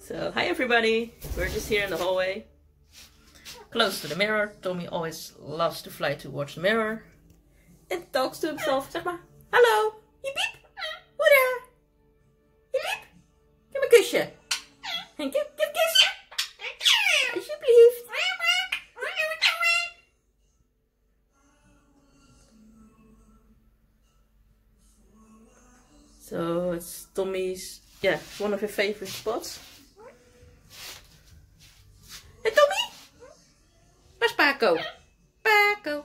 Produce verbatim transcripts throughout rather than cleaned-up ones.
So, hi everybody, we're just here in the hallway, close to the mirror. Tommy always loves to fly to watch the mirror and talks to himself, zeg maar, hallo, je piep, hoera, je piep, geef me een kusje, en geef een kusje, alsjeblieft. So, it's Tommy's, yeah, one of your favorite spots. Hey Tommy! Where's Paco? Paco!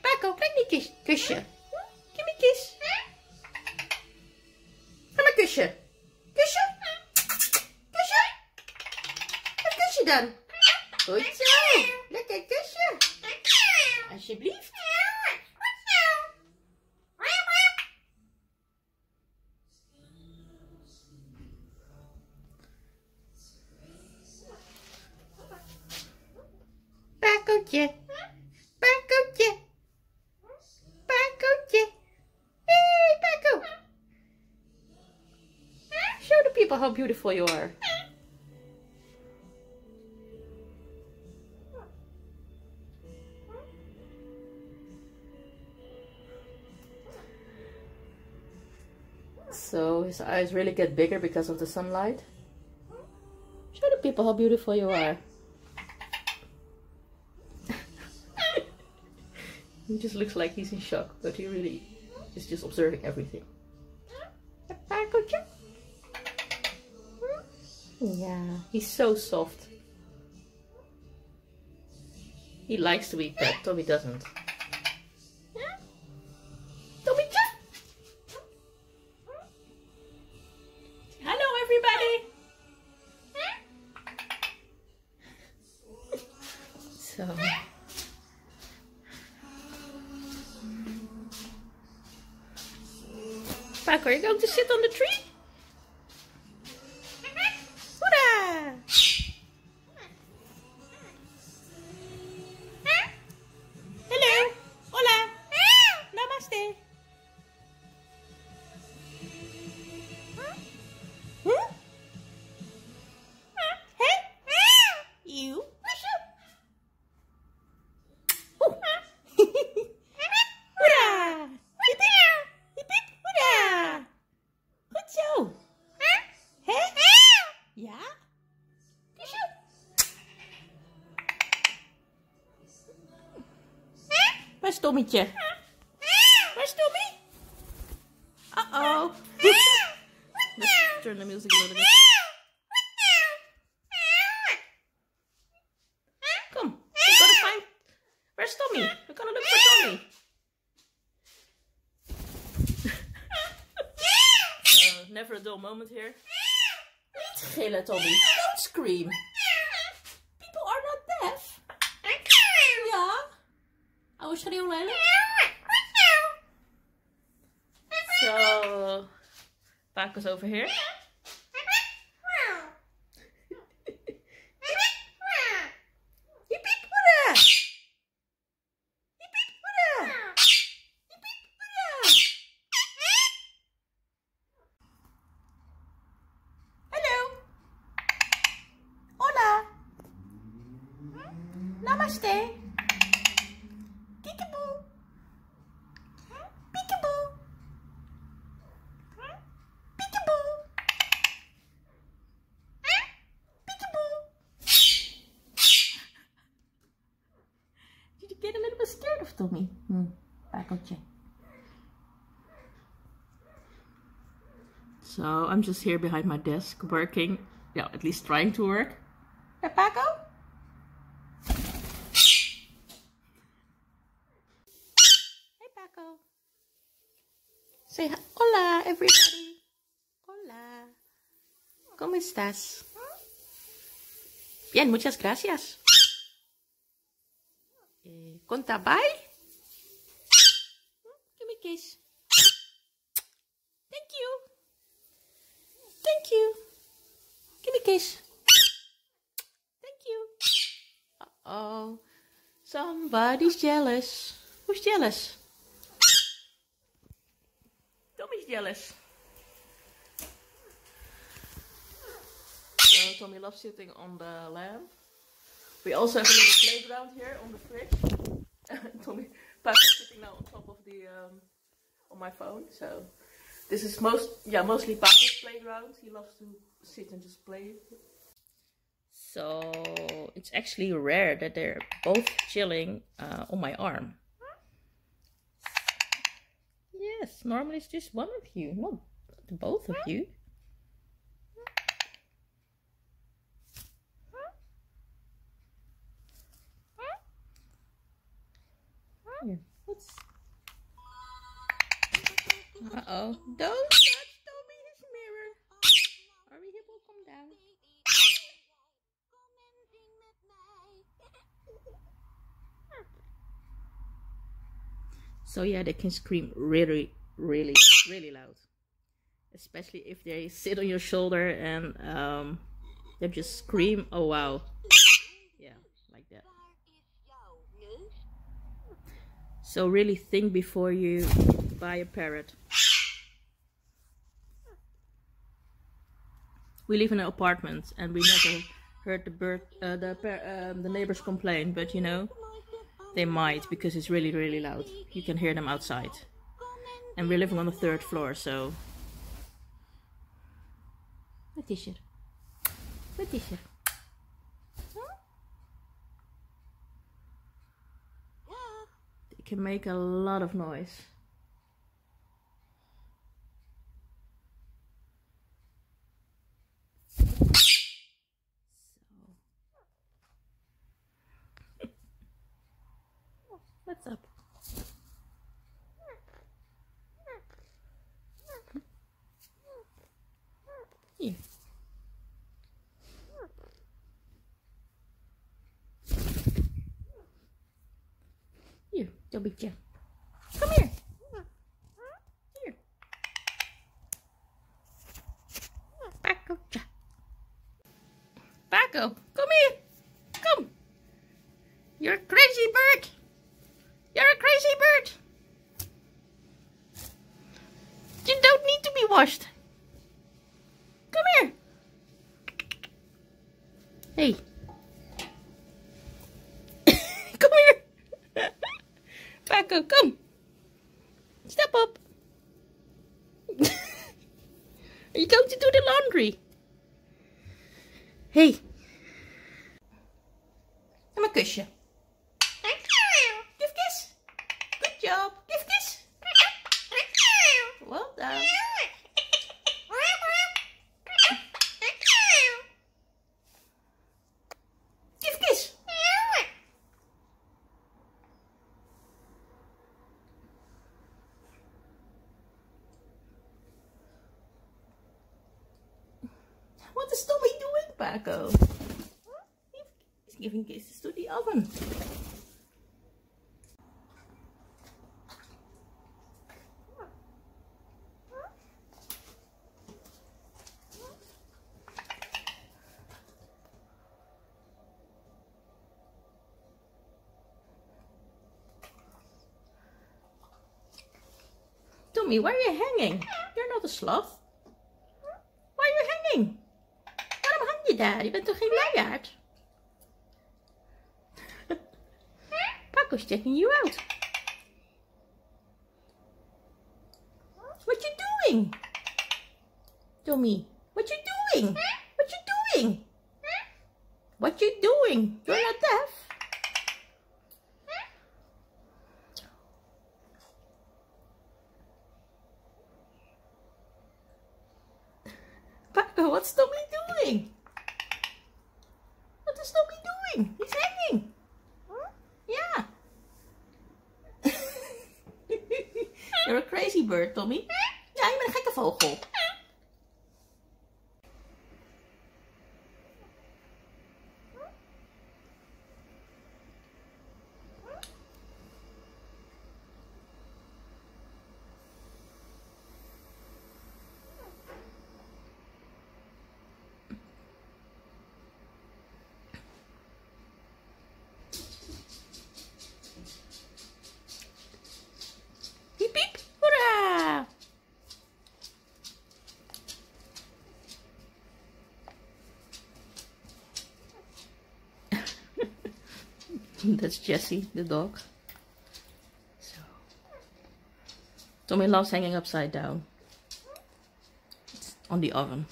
Paco, kijk die kus kusje. Give me a kiss. Geef me een kusje. Kusje? Kusje? Wat kus je dan? Goed zo! Lekker kusje! Alsjeblieft! Pacootje, Pacootje, Pacootje, hey Paco, show the people how beautiful you are. So his eyes really get bigger because of the sunlight. Show the people how beautiful you are. He just looks like he's in shock, but he really is just observing everything. Yeah, he's so soft. He likes to be pet, Tommy doesn't. Tommy, hello everybody! So... Paco, are you going to sit on the tree? Hoorah! Hello! Hola! Namaste! Huh? Hey! You! Oh. Where's Tommytje? Where's Tommy? Uh-oh. Let's turn the music a little bit. Come, we're gonna find... Where's Tommy? We're gonna look for Tommy. So, never a dull moment here. Niet gillen, Tommy. Don't scream. People are not deaf. Yeah. So, Paco's over here. Hello. Hola. Namaste. Get a little bit scared of Tommy. Hmm. Pacootje. So I'm just here behind my desk working. Yeah, at least trying to work. Hey, Paco? Hey Paco. Say hola everybody. Hola. ¿Cómo estás? Bien, muchas gracias. Conta bye. Give me a kiss. Thank you. Thank you. Give me a kiss. Thank you. Uh oh. Somebody's jealous. Who's jealous? Tommy's jealous. So Tommy loves sitting on the lamp. We also have a little playground here on the fridge. Tommy, Paco's sitting now on top of the, um, on my phone. So this is most, yeah, mostly Paco's playground. He loves to sit and just play. So it's actually rare that they're both chilling uh, on my arm. Yes, normally it's just one of you, not both of you. Here, what's... Uh-oh. Don't touch Tommy his mirror. Or he will come down. So yeah, they can scream really, really, really loud. Especially if they sit on your shoulder and um, they just scream, oh wow. Yeah, like that. So really think before you buy a parrot. We live in an apartment and we never heard the bird, uh, the, um, the neighbors complain, but you know, they might, because it's really, really loud. You can hear them outside. And we're living on the third floor, so... What is it? What is it? Huh? They can make a lot of noise. What's up? Here. Here, don't be gentle. Come here. Here. Paco. Paco, come here. Come. You're a crazy bird. You're a crazy bird. You don't need to be washed. Come here. Hey. Come here. Paco, come. Step up. Are you going to do the laundry? Hey. I'm a kusje. What is Tommy doing, Paco? He's giving kisses to the oven. Tommy, why are you hanging? You're not a sloth. Why are you hanging? Daar, je bent toch geen luiaard? Paco's checking you out. What you doing? Tommy, what you doing? What you doing? What you doing? You're not deaf. Paco, what's Tommy doing? What is Tommy doing? He's hanging. Huh? Yeah. You're a crazy bird, Tommy. Ja, je bent een gekke vogel. That's Jessie, the dog. So, Tommy loves hanging upside down. It's on the oven.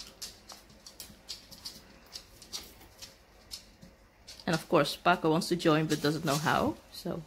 And of course, Paco wants to join but doesn't know how, so...